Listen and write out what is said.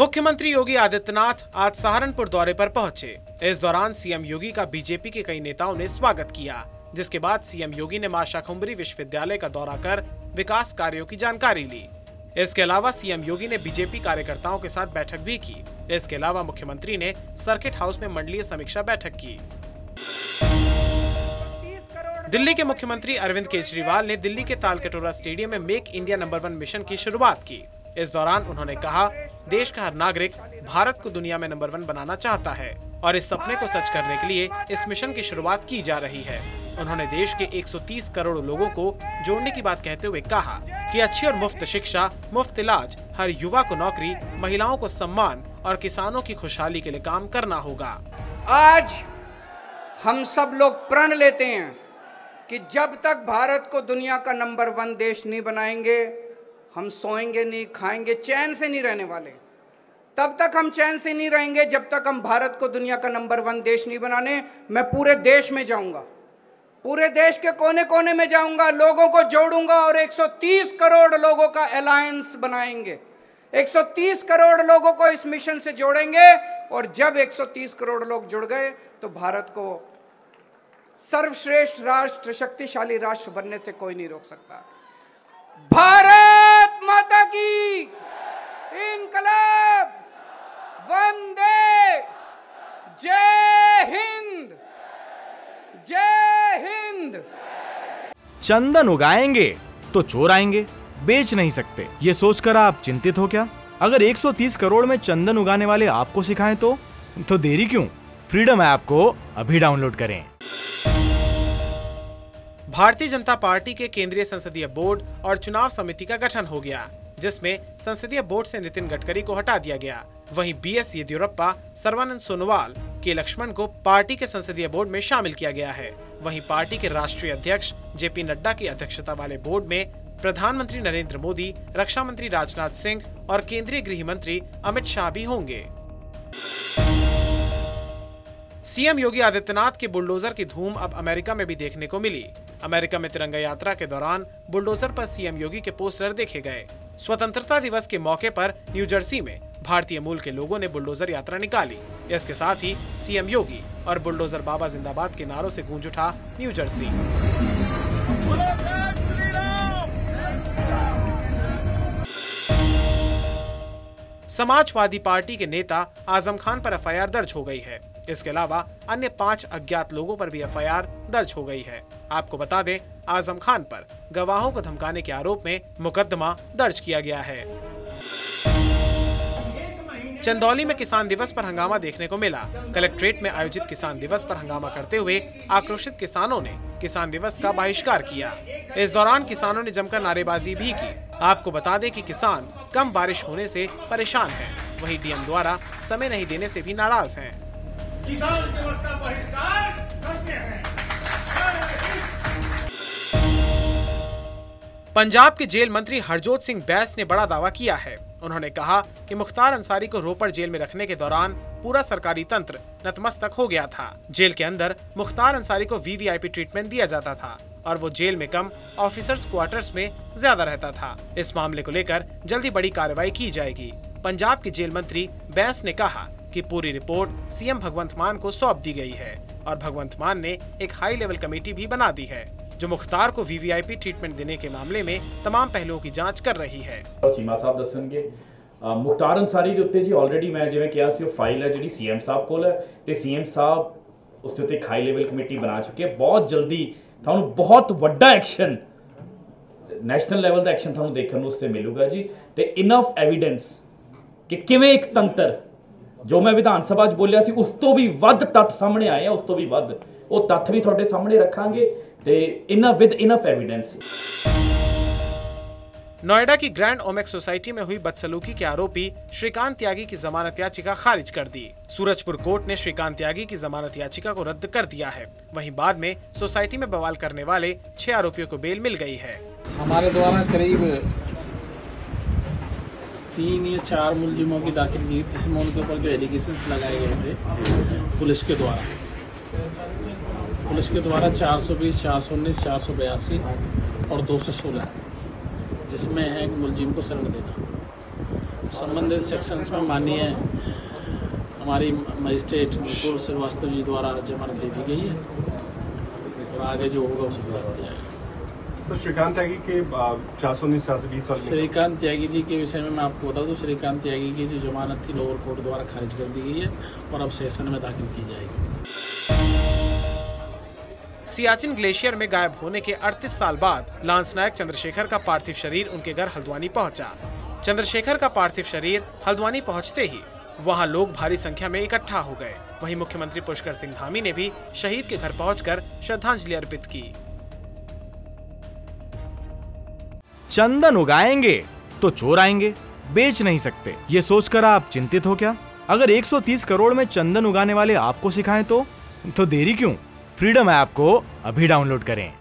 मुख्यमंत्री योगी आदित्यनाथ आज सहारनपुर दौरे पर पहुंचे। इस दौरान सीएम योगी का बीजेपी के कई नेताओं ने स्वागत किया, जिसके बाद सीएम योगी ने मां शाकुंभरी विश्वविद्यालय का दौरा कर विकास कार्यों की जानकारी ली। इसके अलावा सीएम योगी ने बीजेपी कार्यकर्ताओं के साथ बैठक भी की। इसके अलावा मुख्यमंत्री ने सर्किट हाउस में मंडलीय समीक्षा बैठक की। दिल्ली के मुख्यमंत्री अरविंद केजरीवाल ने दिल्ली के तालकटोरा स्टेडियम में मेक इंडिया नंबर 1 मिशन की शुरुआत की। इस दौरान उन्होंने कहा, देश का हर नागरिक भारत को दुनिया में नंबर 1 बनाना चाहता है और इस सपने को सच करने के लिए इस मिशन की शुरुआत की जा रही है। उन्होंने देश के 130 करोड़ लोगों को जोड़ने की बात कहते हुए कहा कि अच्छी और मुफ्त शिक्षा, मुफ्त इलाज, हर युवा को नौकरी, महिलाओं को सम्मान और किसानों की खुशहाली के लिए काम करना होगा। आज हम सब लोग प्रण लेते हैं कि जब तक भारत को दुनिया का नंबर 1 देश नहीं बनाएंगे, हम सोएंगे नहीं, खाएंगे, चैन से नहीं रहने वाले। तब तक हम चैन से नहीं रहेंगे जब तक हम भारत को दुनिया का नंबर 1 देश नहीं बनाने। मैं पूरे देश में जाऊंगा, पूरे देश के कोने कोने में जाऊंगा, लोगों को जोड़ूंगा और 130 करोड़ लोगों का अलायंस बनाएंगे। 130 करोड़ लोगों को इस मिशन से जोड़ेंगे और जब 130 करोड़ लोग जुड़ गए तो भारत को सर्वश्रेष्ठ राष्ट्र, शक्तिशाली राष्ट्र बनने से कोई नहीं रोक सकता। भारत माता की, इनकलाब, वंदे, जय हिंद, जय हिंद। चंदन उगाएंगे तो चोर आएंगे, बेच नहीं सकते, ये सोचकर आप चिंतित हो क्या? अगर 130 करोड़ में चंदन उगाने वाले आपको सिखाएं तो देरी क्यों? फ्रीडम ऐप को अभी डाउनलोड करें। भारतीय जनता पार्टी के केंद्रीय संसदीय बोर्ड और चुनाव समिति का गठन हो गया, जिसमें संसदीय बोर्ड से नितिन गडकरी को हटा दिया गया। वहीं BS येदियुरप्पा, सर्वानंद सोनोवाल के लक्ष्मण को पार्टी के संसदीय बोर्ड में शामिल किया गया है। वहीं पार्टी के राष्ट्रीय अध्यक्ष JP नड्डा की अध्यक्षता वाले बोर्ड में प्रधानमंत्री नरेंद्र मोदी, रक्षा मंत्री राजनाथ सिंह और केंद्रीय गृह मंत्री अमित शाह भी होंगे। सीएम योगी आदित्यनाथ के बुलडोजर की धूम अब अमेरिका में भी देखने को मिली। अमेरिका में तिरंगा यात्रा के दौरान बुलडोजर पर सीएम योगी के पोस्टर देखे गए। स्वतंत्रता दिवस के मौके पर न्यूजर्सी में भारतीय मूल के लोगों ने बुलडोजर यात्रा निकाली। इसके साथ ही सीएम योगी और बुलडोजर बाबा जिंदाबाद के नारों से गूंज उठा न्यूजर्सी। समाजवादी पार्टी के नेता आजम खान पर FIR दर्ज हो गई है। इसके अलावा अन्य 5 अज्ञात लोगों पर भी FIR दर्ज हो गई है। आपको बता दें, आजम खान पर गवाहों को धमकाने के आरोप में मुकदमा दर्ज किया गया है। चंदौली में किसान दिवस पर हंगामा देखने को मिला। कलेक्ट्रेट में आयोजित किसान दिवस पर हंगामा करते हुए आक्रोशित किसानों ने किसान दिवस का बहिष्कार किया। इस दौरान किसानों ने जमकर नारेबाजी भी की। आपको बता दें कि किसान कम बारिश होने से परेशान है, वहीं DM द्वारा समय नहीं देने से भी नाराज है। किसान दिवस का बहिष्कार करते हैं। पंजाब के जेल मंत्री हरजोत सिंह बैस ने बड़ा दावा किया है। उन्होंने कहा कि मुख्तार अंसारी को रोपड़ जेल में रखने के दौरान पूरा सरकारी तंत्र नतमस्तक हो गया था। जेल के अंदर मुख्तार अंसारी को VVIP ट्रीटमेंट दिया जाता था और वो जेल में कम, ऑफिसर्स क्वार्टर्स में ज्यादा रहता था। इस मामले को लेकर जल्दी बड़ी कार्रवाई की जाएगी। पंजाब के जेल मंत्री बैस ने कहा कि पूरी रिपोर्ट CM भगवंत मान को सौंप दी गई है और भगवंत मान ने एक हाई लेवल कमेटी भी बना दी है जो मुख्तार को VVIP ट्रीटमेंट देने के मामले में तमाम पहलुओं की जांच कर रही है। चीमा साहब दसणगे मुख्तार अंसारी ਦੇ ਉੱਤੇ ਜੀ ਆਲਰੇਡੀ ਮੈਂ ਜਿਵੇਂ ਕਿਹਾ ਸੀ ਉਹ ਫਾਈਲ ਹੈ ਜਿਹੜੀ CM ਸਾਹਿਬ ਕੋਲ ਹੈ ਤੇ CM ਸਾਹਿਬ ਉਸ ਦੇ ਉੱਤੇ ਹਾਈ ਲੈਵਲ ਕਮੇਟੀ ਬਣਾ ਚੁੱਕੇ। ਬਹੁਤ ਜਲਦੀ ਤੁਹਾਨੂੰ ਬਹੁਤ ਵੱਡਾ ਐਕਸ਼ਨ, ਨੈਸ਼ਨਲ ਲੈਵਲ ਦਾ ਐਕਸ਼ਨ ਤੁਹਾਨੂੰ ਦੇਖਣ ਨੂੰ ਉਸ ਤੇ ਮਿਲੂਗਾ ਜੀ ਤੇ ਇਨਫ ਐਵੀਡੈਂਸ ਕਿ ਕਿਵੇਂ ਇੱਕ ਤੰਤਰ जो मैं विधान सभा बोलिया सी उस तो भी वध तत्थ सामने आए हैं, उस तो भी वध वो तत्थ भी तुहाडे सामने रखांगे ते enough with enough evidence. Noida की ग्रैंड ओमेक्स सोसाइटी में हुई बदसलूकी के आरोपी श्रीकांत त्यागी की जमानत याचिका खारिज कर दी। सूरजपुर कोर्ट ने श्रीकांत त्यागी की जमानत याचिका को रद्द कर दिया है। वहीं बाद में सोसाइटी में बवाल करने वाले 6 आरोपियों को बेल मिल गई है। हमारे द्वारा करीब 3 या 4 मुलजिमों की दाखिल की जिसमें उनके ऊपर जो एलिगेशंस लगाए गए थे पुलिस के द्वारा 420, 419, 482 और 216 जिसमें एक मुलजिम को शरण देना। संबंधित सेक्शंस में माननीय हमारी मजिस्ट्रेट गजूर श्रीवास्तव जी द्वारा जमानत दे दी गई है और आगे जो होगा उसे बता दिया जाएगा। तो श्रीकांत त्यागी के 419/720 श्रीकांत त्यागी जी के विषय में मैं आपको बता दूं, श्रीकांत त्यागी की जो जमानत थी लोअर कोर्ट द्वारा खारिज कर दी गई है और अब सेशन में दाखिल की जाएगी। सियाचिन ग्लेशियर में गायब होने के 38 साल बाद लांस नायक चंद्रशेखर का पार्थिव शरीर उनके घर हल्द्वानी पहुंचा। चंद्रशेखर का पार्थिव शरीर हल्द्वानी पहुंचते ही वहां लोग भारी संख्या में इकट्ठा हो गए। वहीं मुख्यमंत्री पुष्कर सिंह धामी ने भी शहीद के घर पहुंचकर श्रद्धांजलि अर्पित की। चंदन उगाएंगे तो चोर आएंगे, बेच नहीं सकते ये सोचकर आप चिंतित हो क्या? अगर 130 करोड़ में चंदन उगाने वाले आपको सिखाएं तो देरी क्यों? फ्रीडम ऐप को अभी डाउनलोड करें।